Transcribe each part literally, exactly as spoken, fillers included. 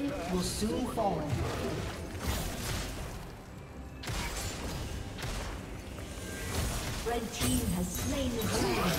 building will soon fall. Red team has slain the dragon.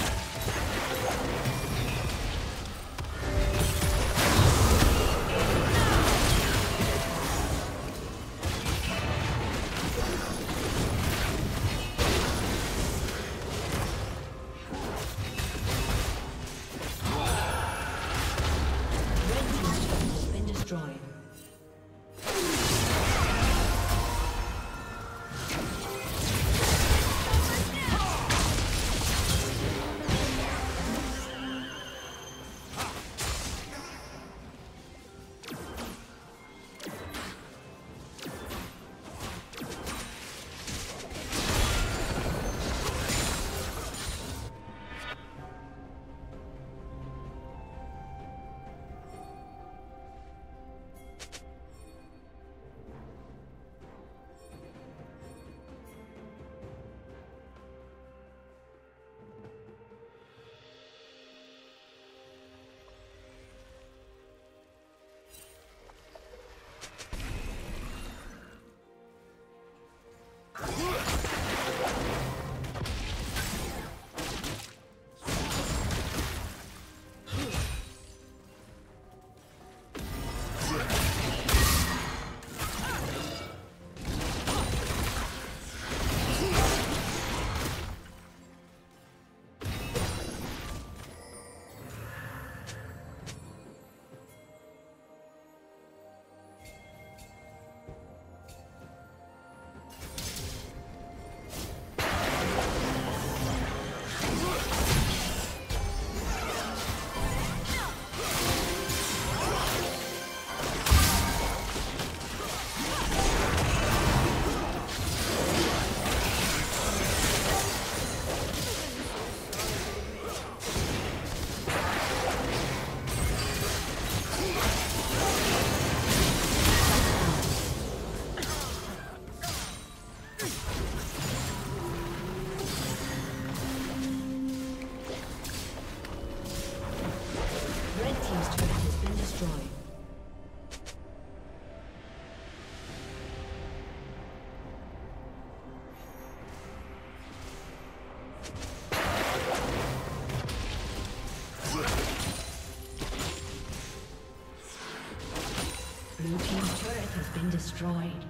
Blue team's turret has been destroyed.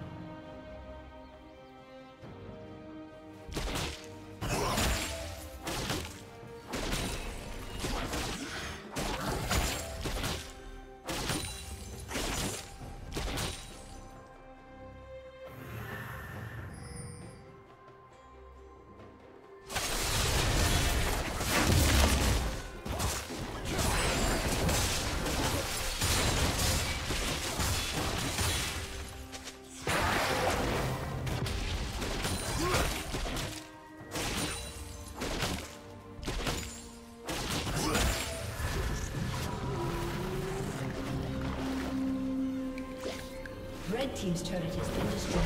Red team's turret has been destroyed.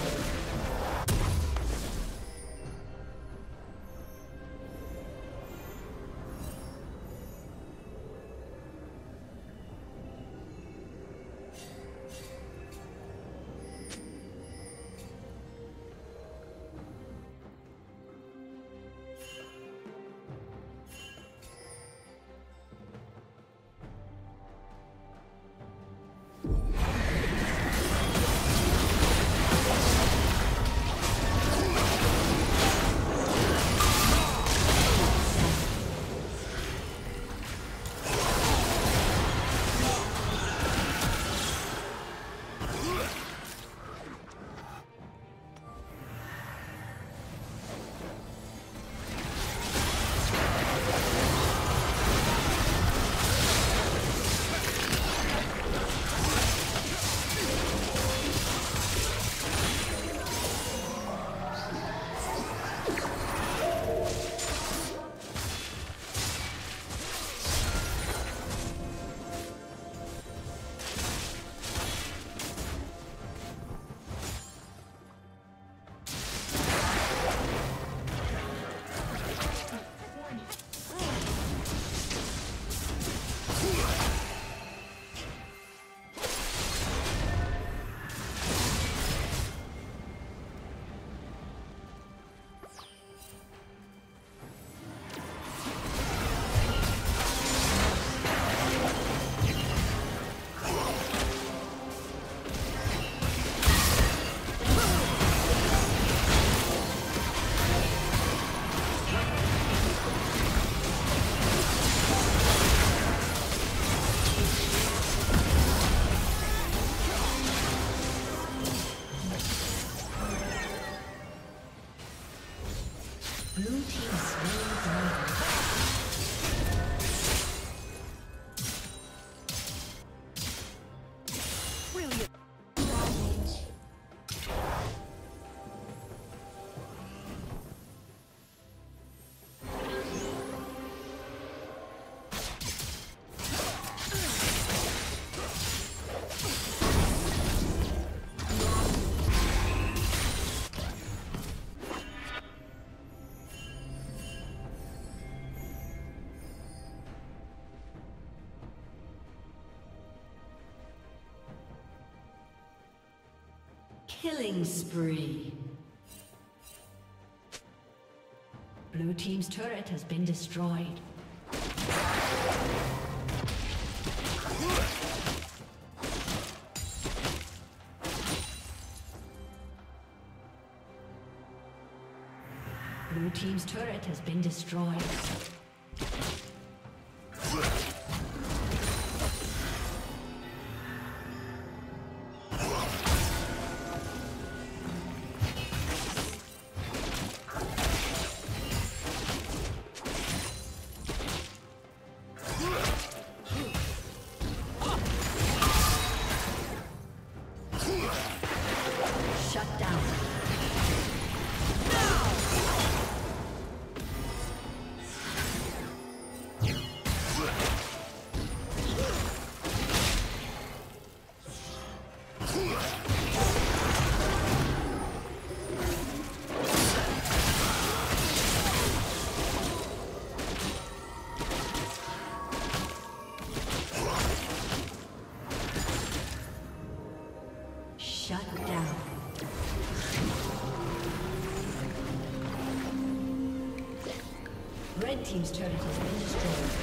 Killing spree. Blue team's turret has been destroyed. Blue team's turret has been destroyed. Red team's turret has been destroyed.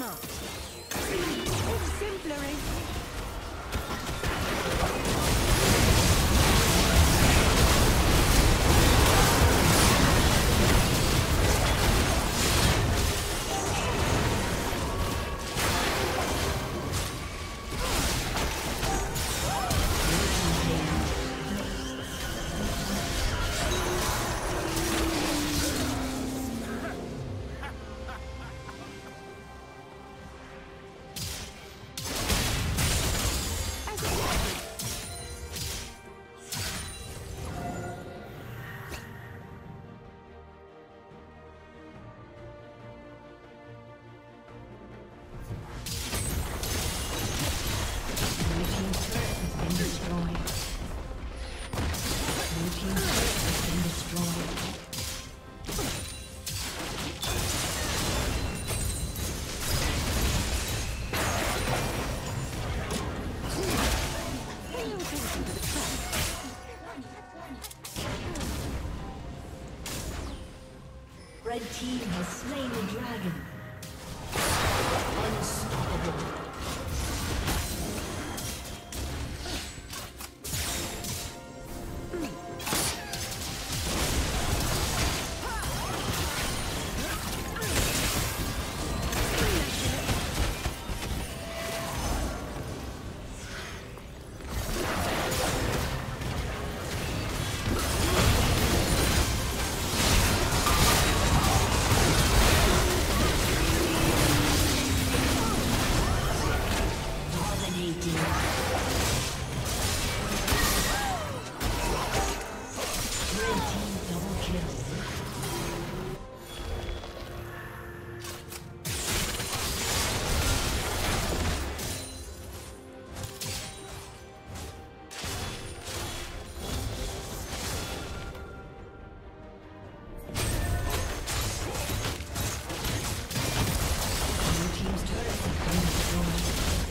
smart. Exemplary. Red team has slain the dragon. Unstoppable. Blue team's turret has been destroyed.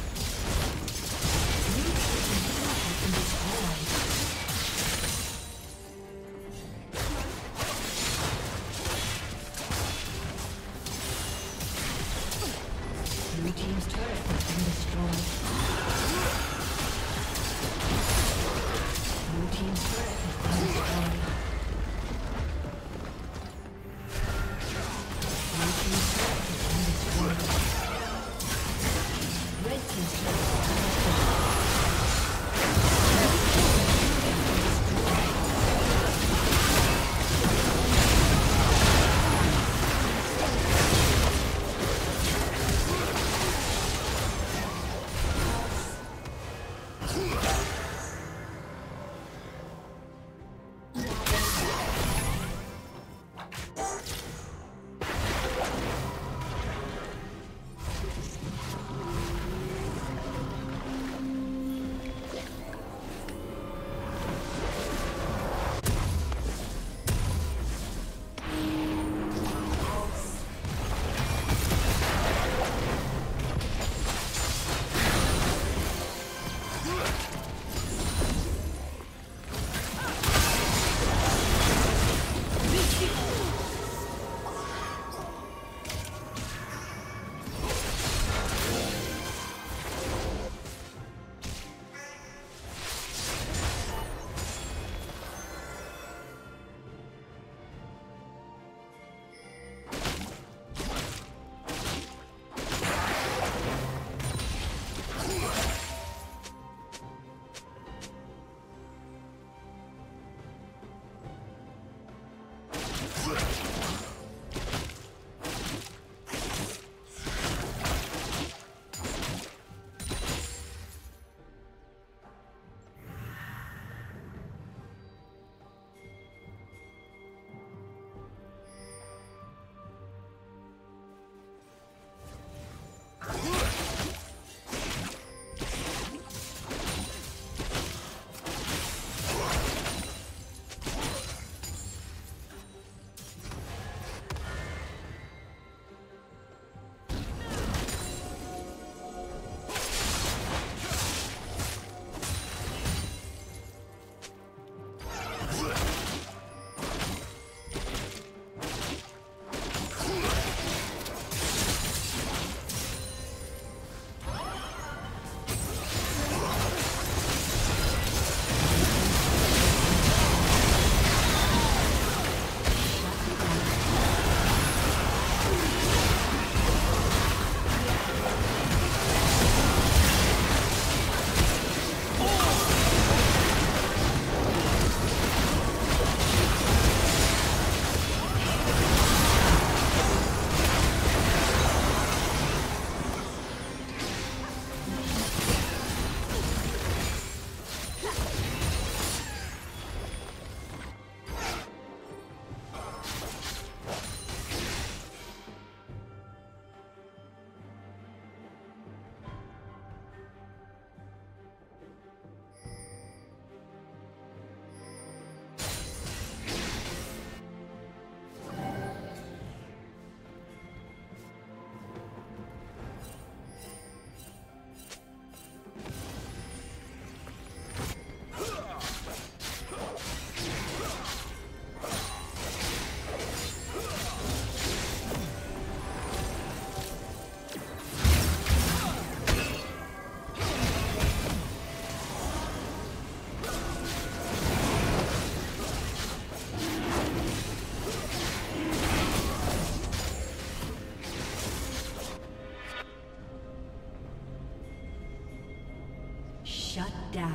Shut down.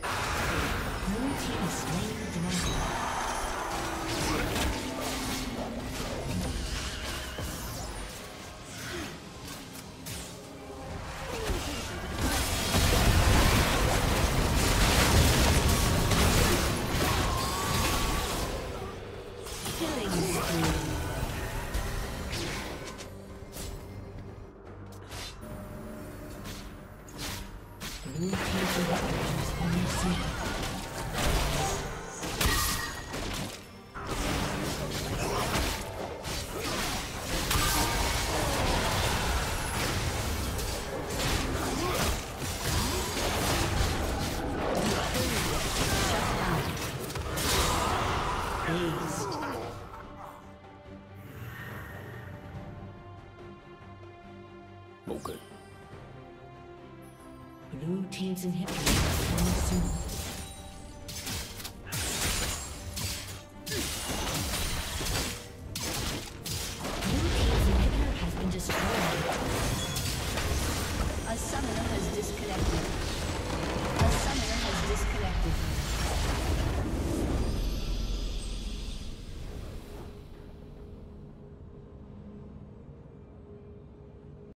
Blue team is slain dragon. Blue team's inhibitor.